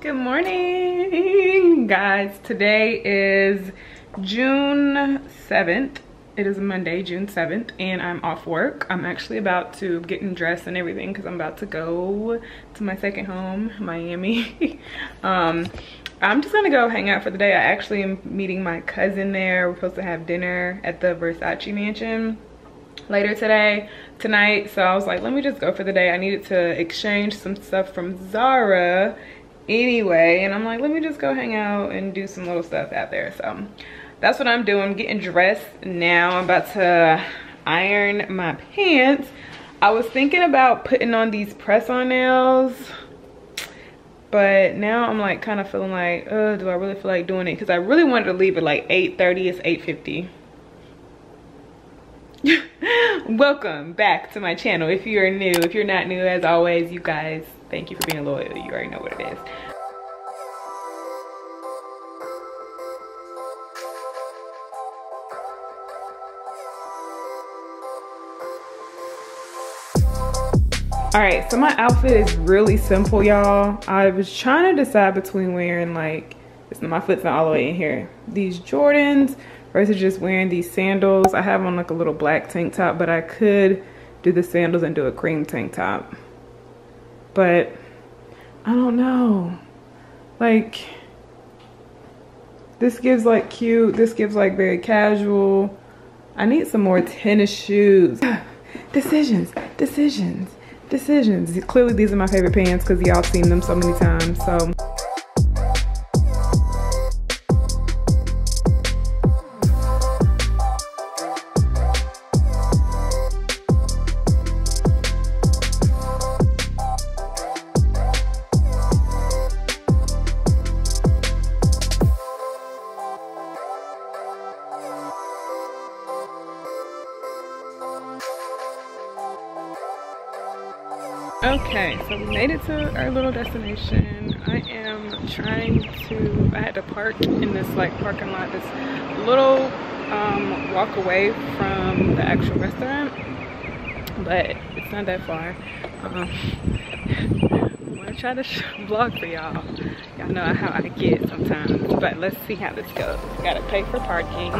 Good morning, guys. Today is June 7th. It is Monday, June 7th, and I'm off work. I'm actually about to get dressed and everything because I'm about to go to my second home, Miami. I'm just gonna go hang out for the day. I actually am meeting my cousin there. We're supposed to have dinner at the Versace mansion later tonight. So I was like, let me just go for the day. I needed to exchange some stuff from Zara anyway, and I'm like, let me just go hang out and do some little stuff out there. So that's what I'm doing. I'm getting dressed now. I'm about to iron my pants. I was thinking about putting on these press-on nails, but now I'm like kind of feeling like, oh, do I really feel like doing it? Because I really wanted to leave at like 8:30. It's 8:50. Welcome back to my channel. If you are new, if you're not new, as always, you guys, thank you for being loyal. You already know what it is. All right, so my outfit is really simple, y'all. I was trying to decide between wearing like, my foot's not all the way in here, these Jordans versus just wearing these sandals. I have on like a little black tank top, but I could do the sandals and do a cream tank top. But I don't know. Like, this gives like cute, this gives like very casual. I need some more tennis shoes. Decisions. Clearly these are my favorite pants because y'all seen them so many times. So okay, so we made it to our little destination. I had to park in this like parking lot, this little walk away from the actual restaurant, but it's not that far. I'm gonna try to vlog for y'all. Y'all know how I get sometimes, but let's see how this goes. Gotta pay for parking.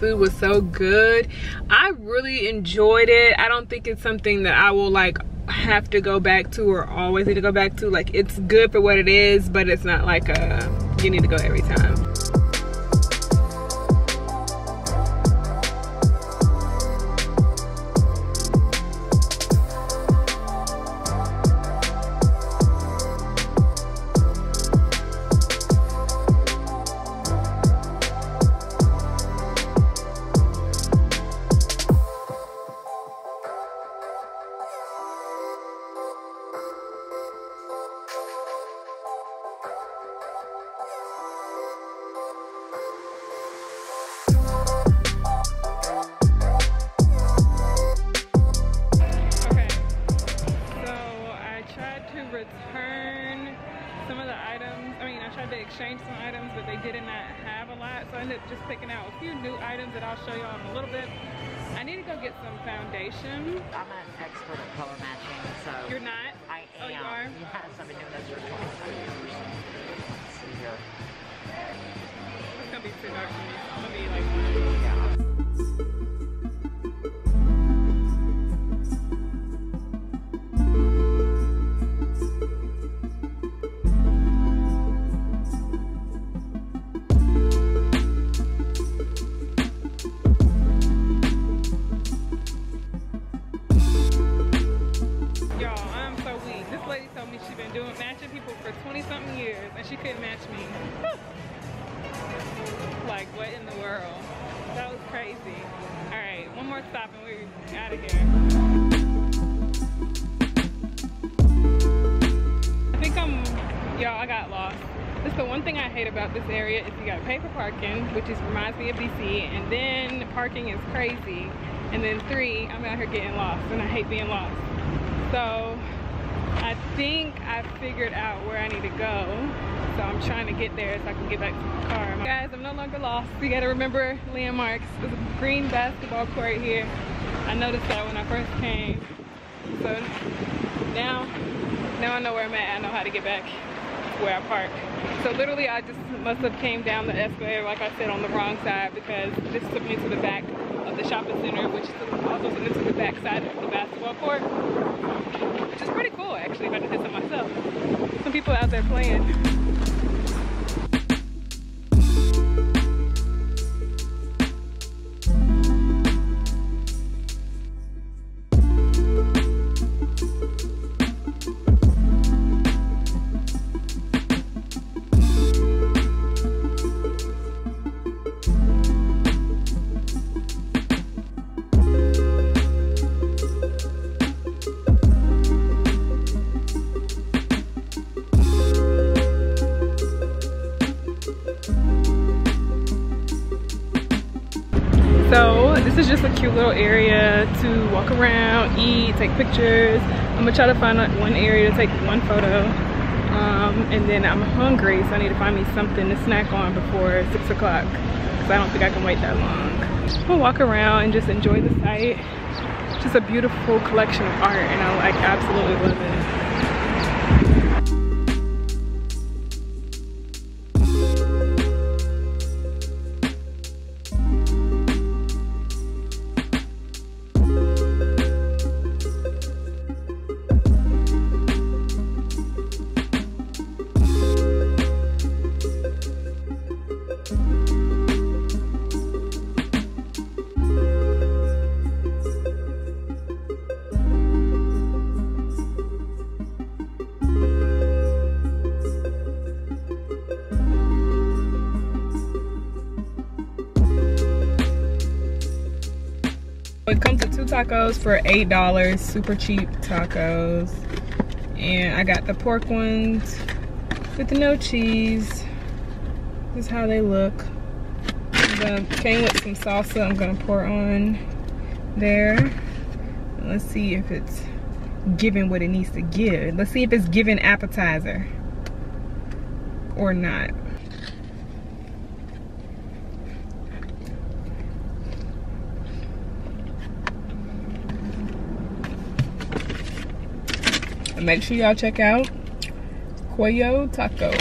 Food was so good. I really enjoyed it. I don't think it's something that I will like have to go back to or always need to go back to. Like, it's good for what it is, but it's not like a you need to go every time. Exchange some items, but they did not have a lot, so I ended up just picking out a few new items that I'll show y'all in a little bit. I need to go get some foundation. I'm not an expert at color matching, so you're not. I am. Oh, you are? Yes, I've been doing this for 25 years. Let's see here. It's gonna be too dark for me. I'm gonna be like, yeah. told me she's been doing matching people for 20-something years and she couldn't match me. Like, what in the world? That was crazy. All right, one more stop and we're out of here. I think y'all, I got lost. That's the one thing I hate about this area is you gotta pay for parking, which just reminds me of DC, and then parking is crazy. And then three, I'm out here getting lost and I hate being lost. So I think I figured out where I need to go. So I'm trying to get there so I can get back to the car. Guys, I'm no longer lost. You gotta remember landmarks. There's a green basketball court here. I noticed that when I first came. So now I know where I'm at. I know how to get back where I park. So literally I just must have came down the escalator, like I said, on the wrong side, because this took me to the back of the shopping center, which also took me to the back side of the basketball court, which is pretty cool actually, if I did this on myself. Some people out there playing. This is just a cute little area to walk around, eat, take pictures. I'm gonna try to find like one area to take one photo, and then I'm hungry, so I need to find me something to snack on before 6 o'clock, because I don't think I can wait that long. I'm gonna walk around and just enjoy the site. It's just a beautiful collection of art, and I like absolutely love it. It comes with two tacos for $8, super cheap tacos. And I got the pork ones with no cheese. This is how they look. The came with some salsa I'm gonna pour on there. Let's see if it's giving what it needs to give. Let's see if it's giving appetizer or not. Make sure y'all check out Coyo Taco.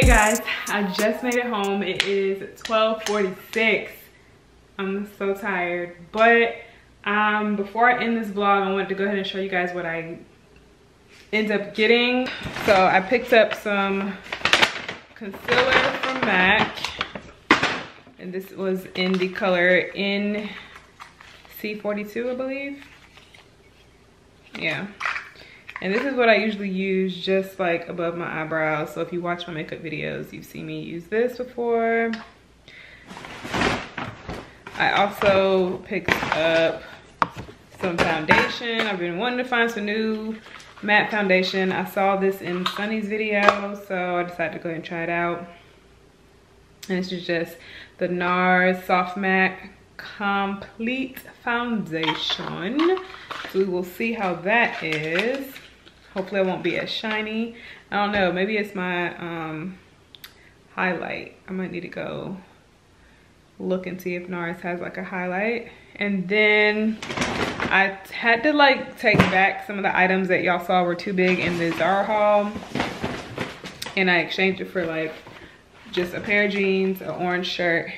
Hey guys, I just made it home. It is 12:46. I'm so tired, but before I end this vlog, I wanted to go ahead and show you guys what I end up getting. So I picked up some concealer from MAC, and this was in the color NC42, I believe. Yeah. And this is what I usually use just like above my eyebrows. So if you watch my makeup videos, you've seen me use this before. I also picked up some foundation. I've been wanting to find some new matte foundation. I saw this in Sunny's video, so I decided to go ahead and try it out. And this is just the NARS Soft Matte Complete Foundation. So we will see how that is. Hopefully I won't be as shiny. I don't know, maybe it's my highlight. I might need to go look and see if NARS has like a highlight. And then I had to like take back some of the items that y'all saw were too big in the Zara haul. And I exchanged it for like just a pair of jeans, an orange shirt,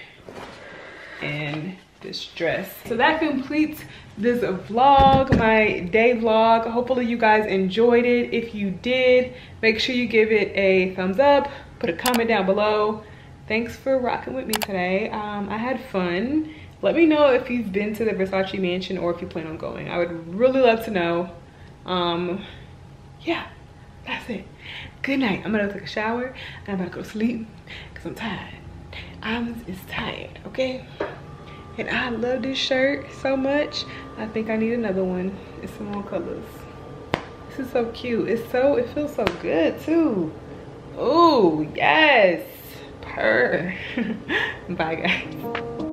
and this dress. So that completes this vlog, my day vlog. Hopefully you guys enjoyed it. If you did, make sure you give it a thumbs up, put a comment down below. Thanks for rocking with me today. I had fun. Let me know if you've been to the Versace mansion or if you plan on going. I would really love to know. Yeah, that's it. Good night. I'm gonna take a shower and I'm about to go to sleep because I'm tired. I'm just tired, okay? And I love this shirt so much. I think I need another one. It's some more colors. This is so cute. It feels so good too. Oh yes. Purr. Bye guys.